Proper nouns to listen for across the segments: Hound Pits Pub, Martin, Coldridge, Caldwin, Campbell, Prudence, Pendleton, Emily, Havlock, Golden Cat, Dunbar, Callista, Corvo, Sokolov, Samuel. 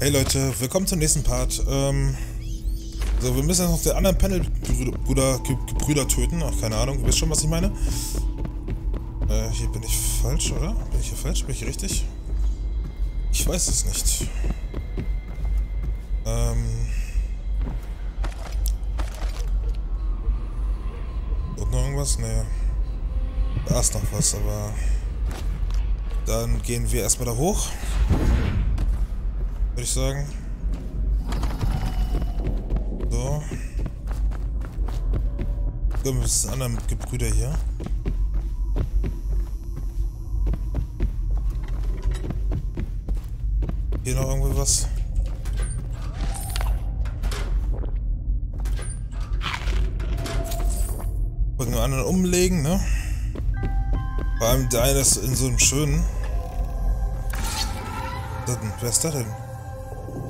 Hey Leute, willkommen zum nächsten Part. So, wir müssen jetzt noch den anderen Pendleton-Gebrüder töten. Ach, keine Ahnung, ihr wisst schon, was ich meine. Hier bin ich falsch, oder? Bin ich hier falsch? Bin ich hier richtig? Ich weiß es nicht. Und noch irgendwas? Nee. Da ist noch was, aber... Dann gehen wir erstmal da hoch. Würde ich sagen. So. Kommen wir mit den anderen Gebrüder hier. Hier noch irgendwie was? Von den anderen umlegen, ne? Vor allem der eine ist in so einem schönen. Wer ist da denn?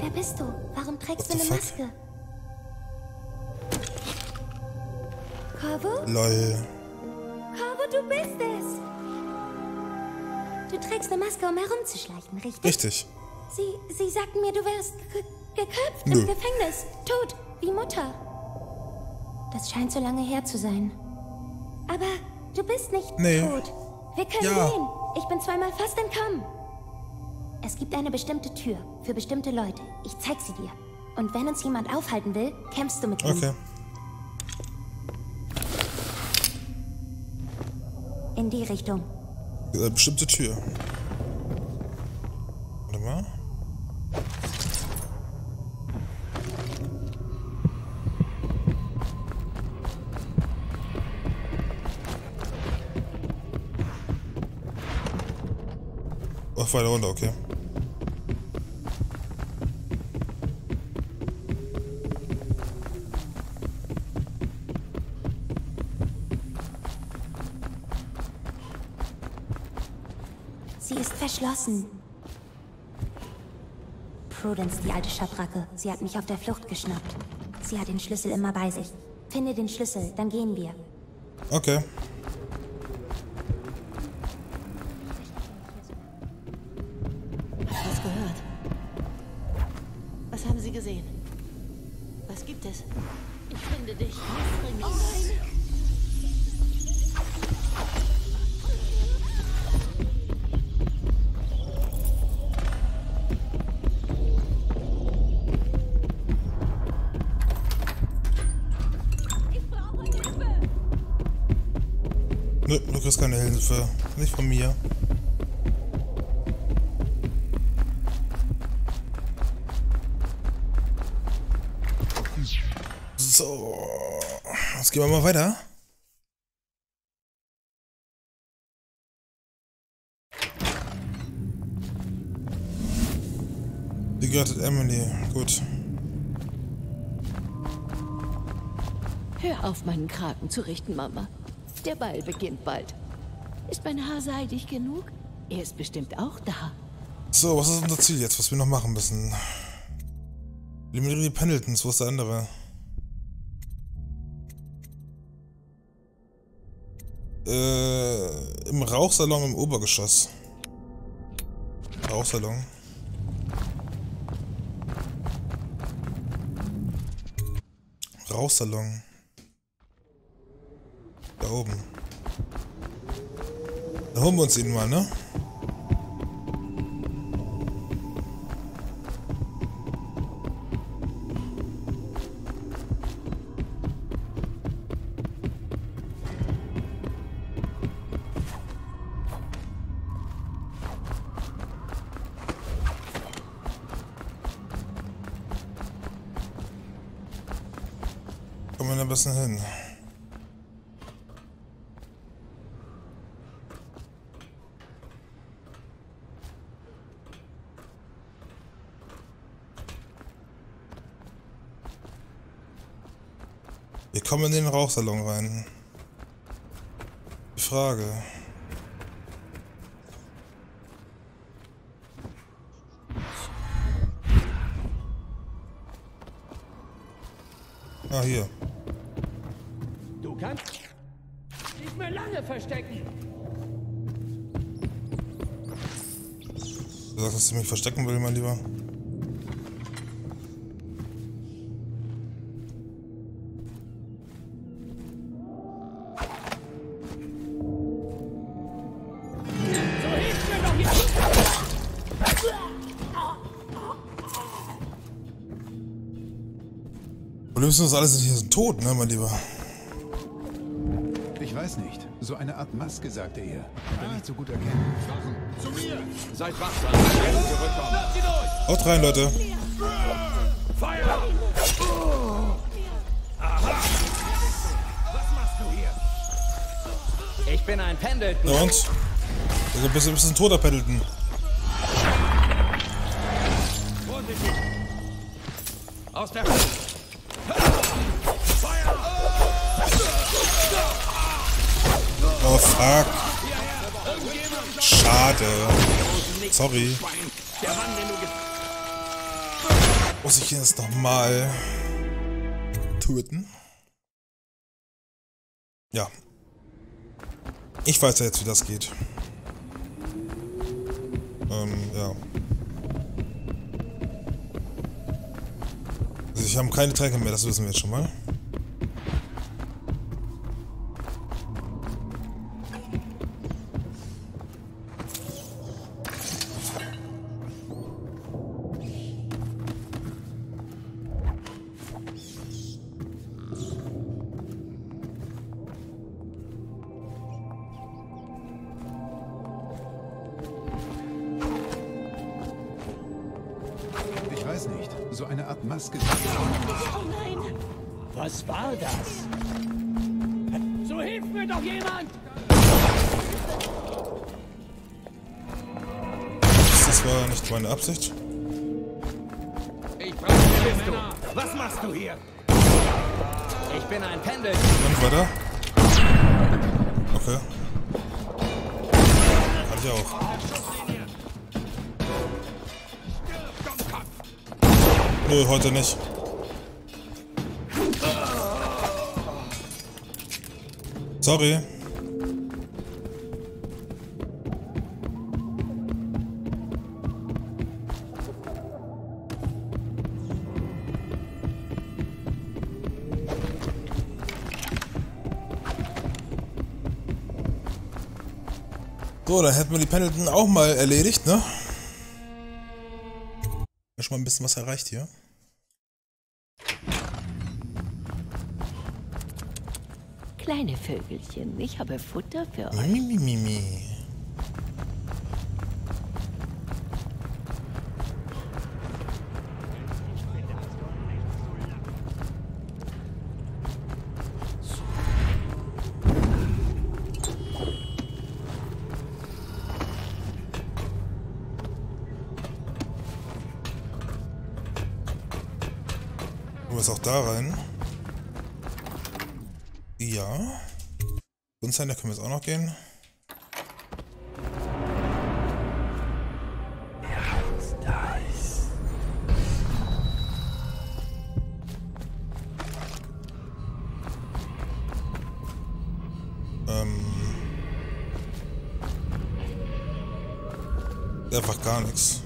Wer bist du? Warum trägst du eine Maske? Corvo? Lol. Corvo, du bist es! Du trägst eine Maske, um herumzuschleichen, richtig? Richtig. Sie sagten mir, du wärst geköpft im Gefängnis. Tot, wie Mutter. Das scheint so lange her zu sein. Aber du bist nicht tot. Wir können gehen. Ich bin zweimal fast entkommen. Es gibt eine bestimmte Tür für bestimmte Leute. Ich zeig sie dir. Und wenn uns jemand aufhalten will, kämpfst du mit ihm. Okay. In die Richtung. Bestimmte Tür. Warte mal. Ach, weiter runter, okay. Sie ist verschlossen. Prudence, die alte Schabracke. Sie hat mich auf der Flucht geschnappt. Sie hat den Schlüssel immer bei sich. Finde den Schlüssel, dann gehen wir. Okay. Hast du was gehört? Was haben Sie gesehen? Was gibt es? Ich finde dich. Oh nein. Nö, du kriegst keine Hilfe. Nicht von mir. So. Jetzt gehen wir mal weiter. Die gehört Emily. Gut. Hör auf, meinen Kragen zu richten, Mama. Der Ball beginnt bald. Ist mein Haar seidig genug? Er ist bestimmt auch da. So, was ist unser Ziel jetzt, was wir noch machen müssen? Eliminiere die Pendletons, wo ist der andere? Im Rauchsalon im Obergeschoss. Rauchsalon. Rauchsalon. Da oben. Da holen wir uns ihn mal, ne? Kommen wir da ein bisschen hin. Wir kommen in den Rauchsalon rein. Die Frage. Ah, hier. Du kannst nicht mehr lange verstecken. Du sagst, dass du mich verstecken willst, mein Lieber. Blödsinn ist alles hier tot, ne, mein Lieber? Ich weiß nicht. So eine Art Maske, sagte er. Kann nicht so gut erkennen. Zu mir! Seid wachsam! Haut rein, Leute! Feuer! Aha! Was machst du hier? Ich bin ein Pendleton. Na und? Also bist ein toter Pendleton. Aus der Hand! Feuer! Oh fuck! Schade. Sorry. Muss ich jetzt nochmal töten? Ja. Ich weiß ja jetzt, wie das geht. Ja. Also ich habe keine Tränke mehr, das wissen wir jetzt schon mal. Absicht. Ich brauche die Männer. Was machst du hier? Ich bin ein Pendel. Und weiter? Okay. Kann ich auch. Nö, heute nicht. Sorry. So, dann hätten wir die Pendleton auch mal erledigt, ne? Schon mal ein bisschen was erreicht hier. Kleine Vögelchen, ich habe Futter für euch. Mimimimi. Auch da rein. Ja. Sonst da können wir jetzt auch noch gehen. Einfach gar nichts.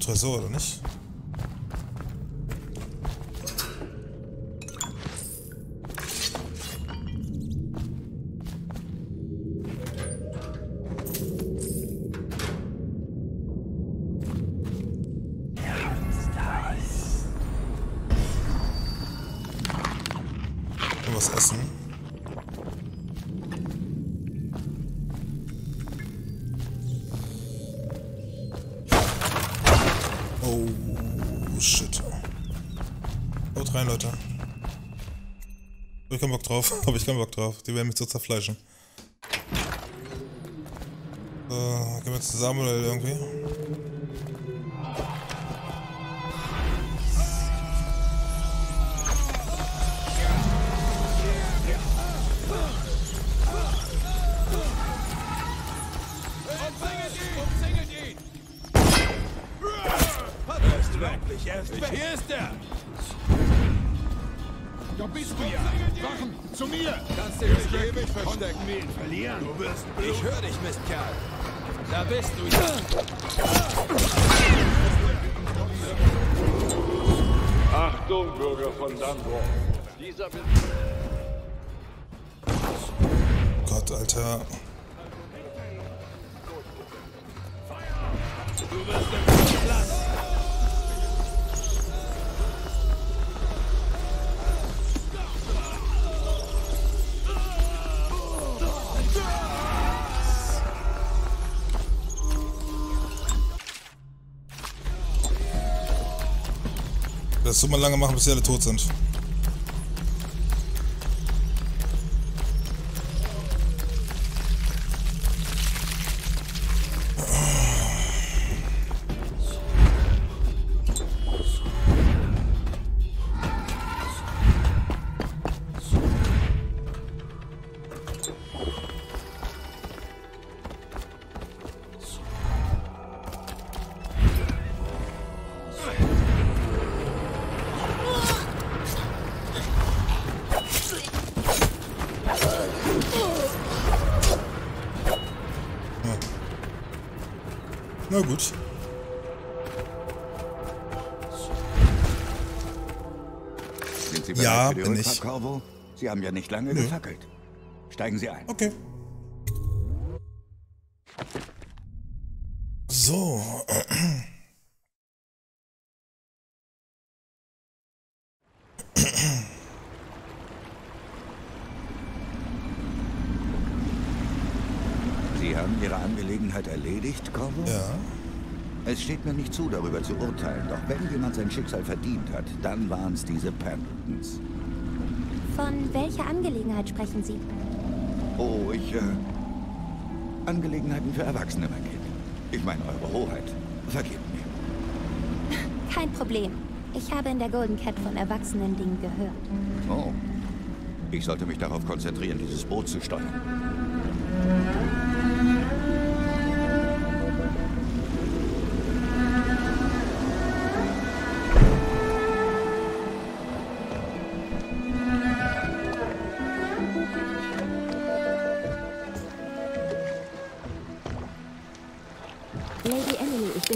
Tresor, oder nicht? Was essen? Leute. Hab ich keinen Bock drauf. Hab ich keinen Bock drauf. Die werden mich so zerfleischen. So, gehen wir jetzt zu Samuel irgendwie. Unglaublich, er ist weg. Hier ist er. Da bist du ja. Wachen, zu mir. Kannst du dich ewig verstecken. Ihn verlieren. Du wirst Blut. Ich höre dich, Mistkerl. Da bist du ja. Achtung, Bürger von Dunbar. Dieser will... Gott, Alter. Du wirst im Platz. Das so mal lange machen, bis sie alle tot sind. Na gut. Sind Sie bereit für die Rückfahrt, Corvo? Sie haben ja nicht lange gefackelt. Steigen Sie ein. Okay. So. Sie haben Ihre Angelegenheit erledigt, Corvo? Ja. Es steht mir nicht zu, darüber zu urteilen. Doch wenn jemand sein Schicksal verdient hat, dann waren es diese Pendletons. Von welcher Angelegenheit sprechen Sie? Oh, ich... Angelegenheiten für Erwachsene, mein Kind. Ich meine, Eure Hoheit. Vergebt mir. Kein Problem. Ich habe in der Golden Cat von erwachsenen Dingen gehört. Oh. Ich sollte mich darauf konzentrieren, dieses Boot zu steuern.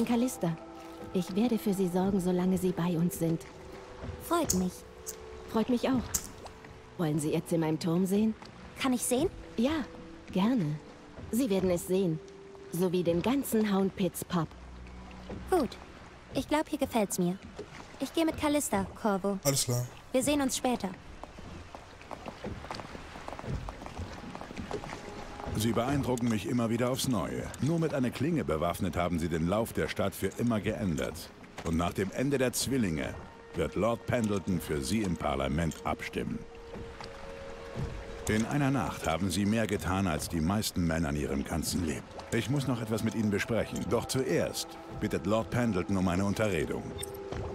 Callista. Ich werde für Sie sorgen, solange Sie bei uns sind. Freut mich. Freut mich auch. Wollen Sie jetzt in meinem Turm sehen? Kann ich sehen? Ja, gerne. Sie werden es sehen. Sowie den ganzen Hound Pits Pub. Gut. Ich glaube, hier gefällt's mir. Ich gehe mit Callista, Corvo. Alles klar. Wir sehen uns später. Sie beeindrucken mich immer wieder aufs Neue. Nur mit einer Klinge bewaffnet haben sie den Lauf der Stadt für immer geändert. Und nach dem Ende der Zwillinge wird Lord Pendleton für sie im Parlament abstimmen. In einer Nacht haben sie mehr getan, als die meisten Männer in ihrem ganzen Leben. Ich muss noch etwas mit ihnen besprechen. Doch zuerst bittet Lord Pendleton um eine Unterredung.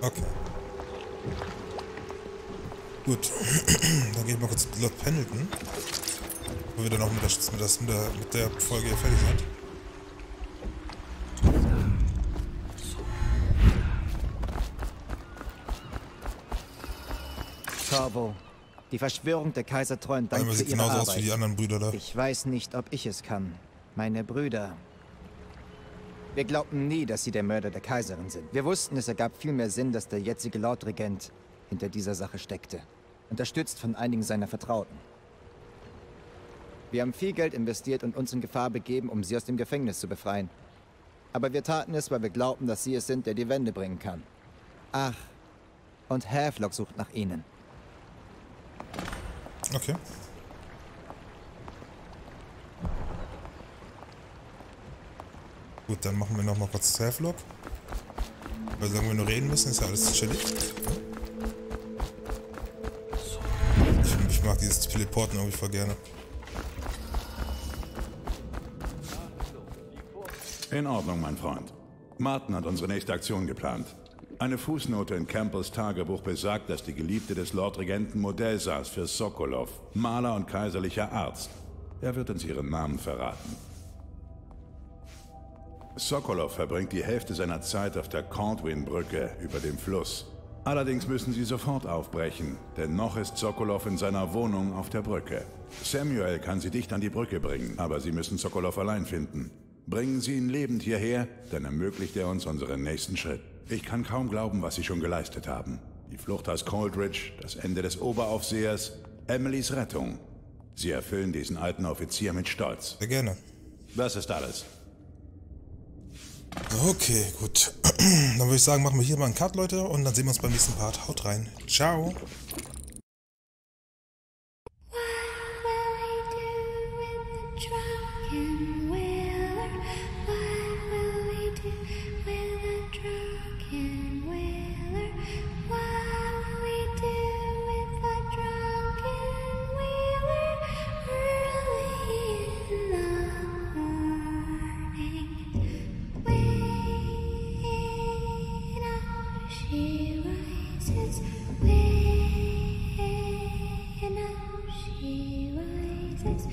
Okay. Gut. Dann gehe ich mal kurz mit Lord Pendleton. Wo wir dann auch mit der Folge hier fertig sind. Corvo, die Verschwörung der Kaisertreuen dankt für ihre Arbeit. Aus wie die anderen Brüder da. Ich weiß nicht, ob ich es kann. Meine Brüder. Wir glaubten nie, dass sie der Mörder der Kaiserin sind. Wir wussten, es ergab viel mehr Sinn, dass der jetzige Lordregent hinter dieser Sache steckte. Unterstützt von einigen seiner Vertrauten. Wir haben viel Geld investiert und uns in Gefahr begeben, um sie aus dem Gefängnis zu befreien. Aber wir taten es, weil wir glaubten, dass sie es sind, der die Wende bringen kann. Ach, und Havlock sucht nach ihnen. Okay. Gut, dann machen wir nochmal kurz Havlock. Weil sagen wir nur reden müssen, ist ja alles chillig. Ich mag dieses Teleporten irgendwie voll gerne. In Ordnung, mein Freund. Martin hat unsere nächste Aktion geplant. Eine Fußnote in Campbells Tagebuch besagt, dass die Geliebte des Lordregenten Modell saß für Sokolov, Maler und kaiserlicher Arzt. Er wird uns ihren Namen verraten. Sokolov verbringt die Hälfte seiner Zeit auf der Caldwin-Brücke über dem Fluss. Allerdings müssen sie sofort aufbrechen, denn noch ist Sokolov in seiner Wohnung auf der Brücke. Samuel kann sie dicht an die Brücke bringen, aber sie müssen Sokolov allein finden. Bringen Sie ihn lebend hierher, dann ermöglicht er uns unseren nächsten Schritt. Ich kann kaum glauben, was Sie schon geleistet haben. Die Flucht aus Coldridge, das Ende des Oberaufsehers, Emilys Rettung. Sie erfüllen diesen alten Offizier mit Stolz. Sehr gerne. Das ist alles. Okay, gut. Dann würde ich sagen, machen wir hier mal einen Cut, Leute. Und dann sehen wir uns beim nächsten Part. Haut rein. Ciao. She rises.